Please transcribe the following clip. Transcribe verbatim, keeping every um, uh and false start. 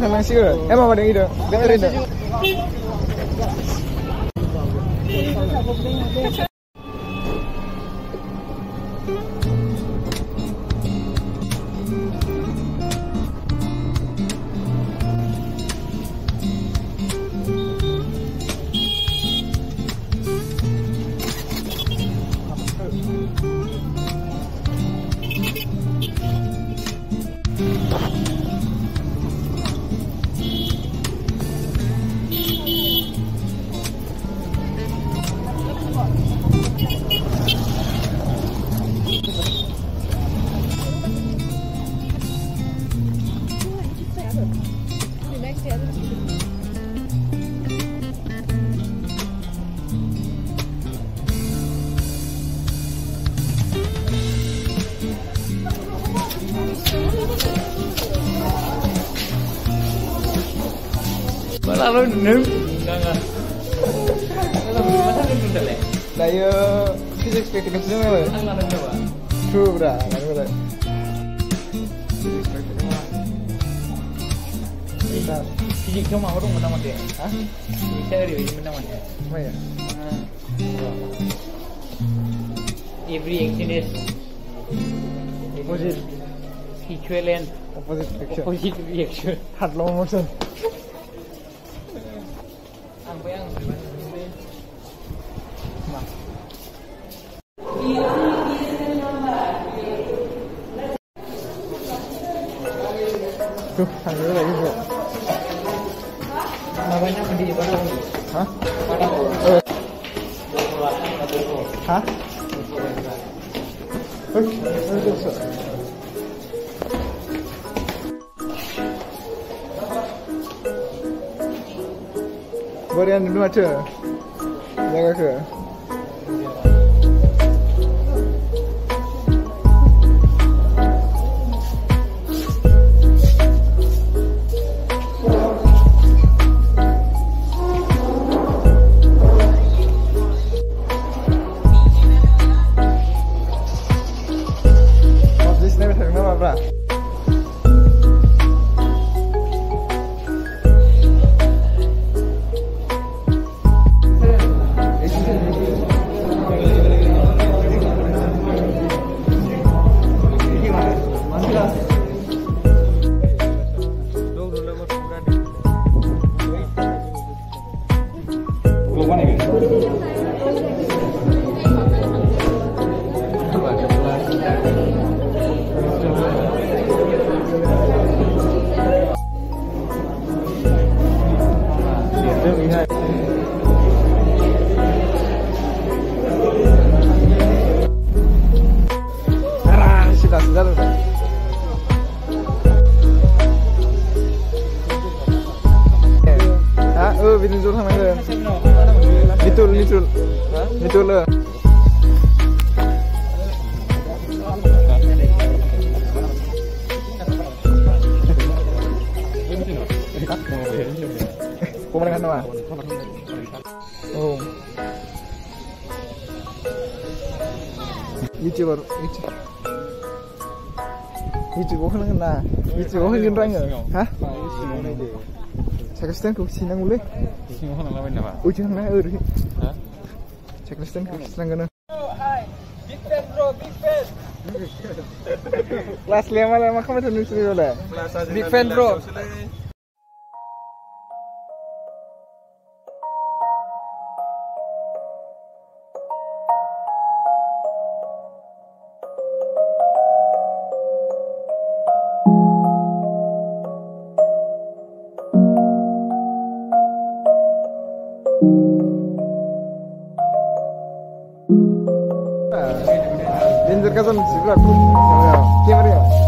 Thằng lái xe em vào đi được, để đi được. What? Malah lu nem. Enggak. Masa nem dulu leh. Lah yo, kita expect ke sini mah. Enggak ada coba. True bra, ada. Kita fisik cuma orang mana mati. Hah? Saya dia ini mana mati. Apa ya? Every action is opposite sequel and opposite reaction. Opposite reaction. Hard long motion. Ang bayang. Tuh, ada lagi tu. Namanya apa di mana? Hah? Mana? Hah? Look, look at this. What are you doing here? Look here. YouTuber, YouTuber, YouTuber 하는 나, YouTuber 하는 거야. 하? 자그스탄 국시나 몰래? 지금 하는 거 맞나 봐. 우지 하나 어디? 아? 자그스탄 국시나 거는. Hi, big fan bro, big fan. Class lima lima kamu tuh nulis boleh. Big fan bro. Dengar kata musibah, kamera.